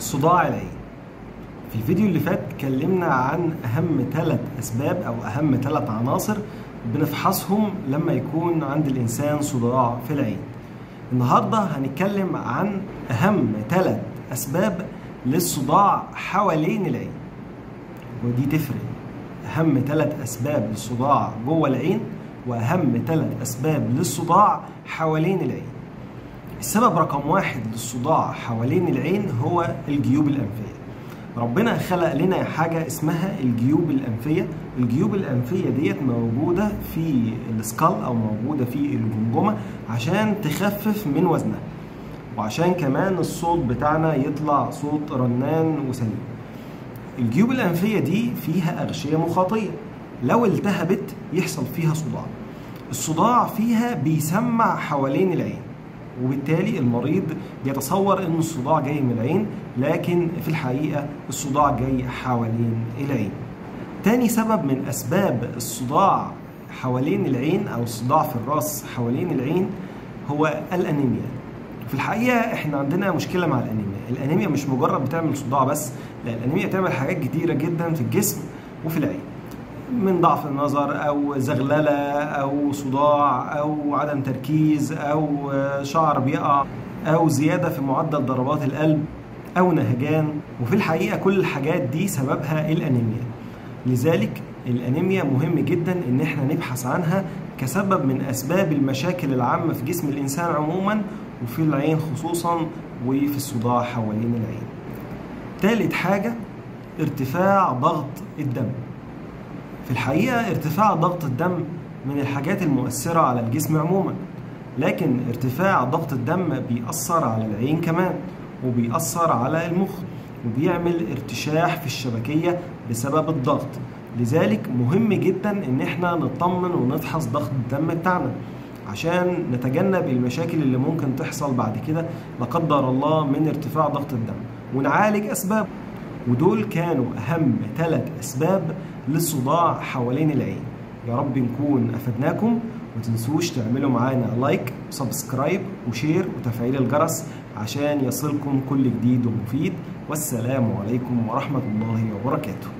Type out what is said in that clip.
صداع العين. في الفيديو اللي فات اتكلمنا عن اهم 3 اسباب او اهم 3 عناصر بنفحصهم لما يكون عند الانسان صداع في العين. النهارده هنتكلم عن اهم 3 اسباب للصداع حوالين العين، ودي تفرق. اهم 3 اسباب للصداع جوه العين واهم 3 اسباب للصداع حوالين العين. السبب رقم 1 للصداع حوالين العين هو الجيوب الانفيه. ربنا خلق لنا حاجه اسمها الجيوب الانفيه. الجيوب الانفيه ديت موجوده في السكال او موجوده في الجمجمه عشان تخفف من وزنها، وعشان كمان الصوت بتاعنا يطلع صوت رنان وسليم. الجيوب الانفيه دي فيها اغشيه مخاطيه، لو التهبت يحصل فيها صداع. الصداع فيها بيسمع حوالين العين، وبالتالي المريض بيتصور ان الصداع جاي من العين، لكن في الحقيقه الصداع جاي حوالين العين. تاني سبب من اسباب الصداع حوالين العين او الصداع في الراس حوالين العين هو الانيميا. في الحقيقه احنا عندنا مشكله مع الانيميا. الانيميا مش مجرد بتعمل صداع بس، لا، الانيميا بتعمل حاجات كتيره جدا في الجسم وفي العين، من ضعف النظر او زغلله او صداع او عدم تركيز او شعر بيقع او زياده في معدل ضربات القلب او نهجان. وفي الحقيقه كل الحاجات دي سببها الانيميا. لذلك الانيميا مهم جدا ان احنا نبحث عنها كسبب من اسباب المشاكل العامه في جسم الانسان عموما، وفي العين خصوصا، وفي الصداع حوالين العين. ثالث حاجه ارتفاع ضغط الدم. في الحقيقة ارتفاع ضغط الدم من الحاجات المؤثرة على الجسم عموما، لكن ارتفاع ضغط الدم بيأثر على العين كمان، وبيأثر على المخ، وبيعمل ارتشاح في الشبكية بسبب الضغط. لذلك مهم جدا ان احنا نطمن ونفحص ضغط الدم بتاعنا عشان نتجنب المشاكل اللي ممكن تحصل بعد كده لا قدر الله من ارتفاع ضغط الدم، ونعالج اسبابه. ودول كانوا أهم 3 أسباب للصداع حوالين العين. يا رب نكون أفدناكم، ومتنسوش تعملوا معانا لايك وسبسكرايب وشير وتفعيل الجرس عشان يصلكم كل جديد ومفيد. والسلام عليكم ورحمة الله وبركاته.